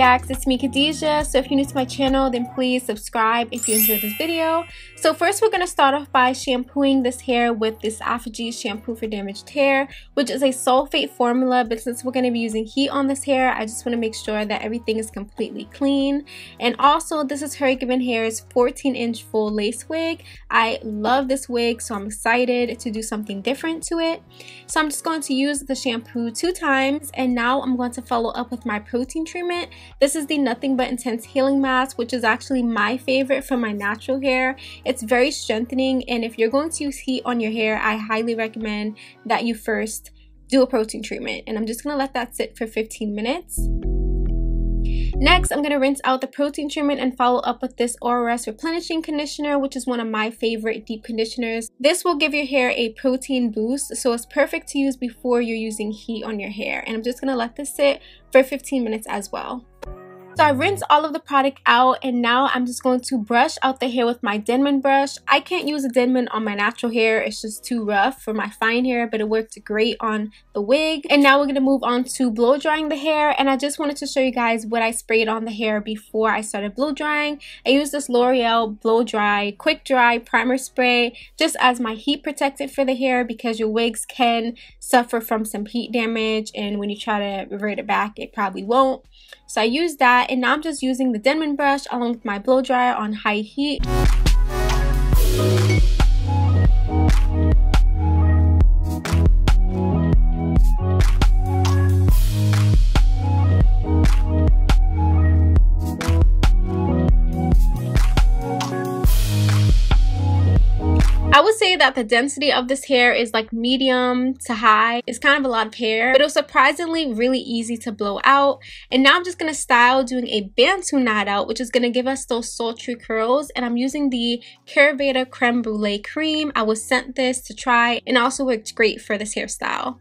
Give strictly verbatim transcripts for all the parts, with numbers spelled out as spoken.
Zodiacs, it's me Khadijah. So if you're new to my channel, then please subscribe if you enjoyed this video. So first we're going to start off by shampooing this hair with this Aphogee shampoo for damaged hair, which is a sulfate formula, but since we're going to be using heat on this hair, I just want to make sure that everything is completely clean. And also this is Her Given Hair's fourteen inch full lace wig. I love this wig, so I'm excited to do something different to it. So I'm just going to use the shampoo two times, and now I'm going to follow up with my protein treatment. This is the Nothing But Intense Healing Mask, which is actually my favorite for my natural hair. It's very strengthening, and if you're going to use heat on your hair, I highly recommend that you first do a protein treatment. And I'm just going to let that sit for fifteen minutes. Next, I'm going to rinse out the protein treatment and follow up with this O R S Replenishing Conditioner, which is one of my favorite deep conditioners. This will give your hair a protein boost, so it's perfect to use before you're using heat on your hair. And I'm just going to let this sit for fifteen minutes as well. So I rinsed all of the product out, and now I'm just going to brush out the hair with my Denman brush. I can't use a Denman on my natural hair, it's just too rough for my fine hair, but it worked great on the wig. And now we're going to move on to blow drying the hair, and I just wanted to show you guys what I sprayed on the hair before I started blow drying. I used this L'Oreal Blow Dry Quick Dry Primer Spray just as my heat protectant for the hair, because your wigs can suffer from some heat damage, and when you try to revert it back, it probably won't. So I used that, and now I'm just using the Denman brush along with my blow dryer on high heat. I would say that the density of this hair is like medium to high. It's kind of a lot of hair, but it was surprisingly really easy to blow out. And now I'm just going to style doing a bantu knot out, which is going to give us those sultry curls. And I'm using the KeraVada Crème Brûlée cream. I was sent this to try, and also worked great for this hairstyle.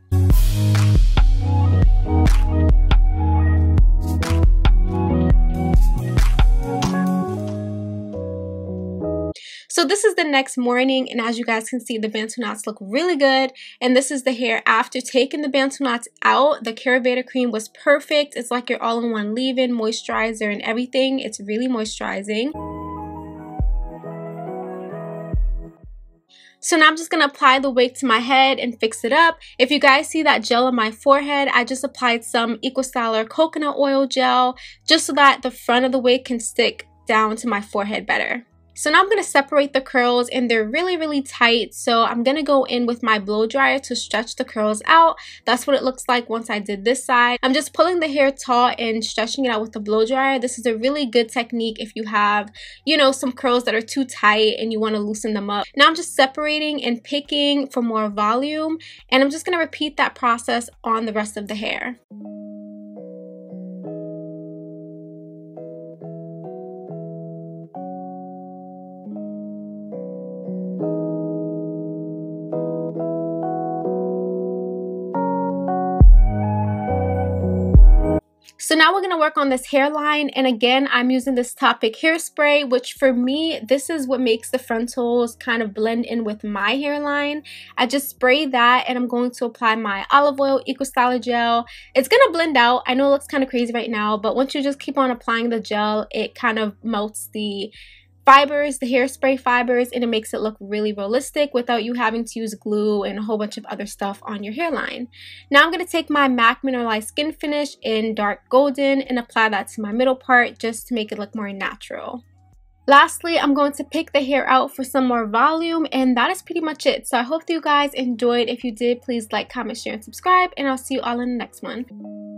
So this is the next morning, and as you guys can see, the bantu knots look really good. And this is the hair after taking the bantu knots out. The KeraVada cream was perfect. It's like your all-in-one leave-in moisturizer and everything. It's really moisturizing. So now I'm just going to apply the wig to my head and fix it up. If you guys see that gel on my forehead, I just applied some Eco Styler coconut oil gel just so that the front of the wig can stick down to my forehead better. So now I'm going to separate the curls, and they're really, really tight. So I'm going to go in with my blow dryer to stretch the curls out. That's what it looks like once I did this side. I'm just pulling the hair taut and stretching it out with the blow dryer. This is a really good technique if you have, you know, some curls that are too tight and you want to loosen them up. Now I'm just separating and picking for more volume. And I'm just going to repeat that process on the rest of the hair. So now we're going to work on this hairline, and again I'm using this Toppik hairspray, which for me, this is what makes the frontals kind of blend in with my hairline. I just spray that, and I'm going to apply my olive oil Eco Styler gel. It's going to blend out. I know it looks kind of crazy right now, but once you just keep on applying the gel, it kind of melts the fibers, the hairspray fibers, and it makes it look really realistic without you having to use glue and a whole bunch of other stuff on your hairline. Now I'm going to take my M A C Mineralize Skin Finish in Dark Golden and apply that to my middle part just to make it look more natural. Lastly, I'm going to pick the hair out for some more volume, and that is pretty much it. So I hope that you guys enjoyed. If you did, please like, comment, share, and subscribe, and I'll see you all in the next one.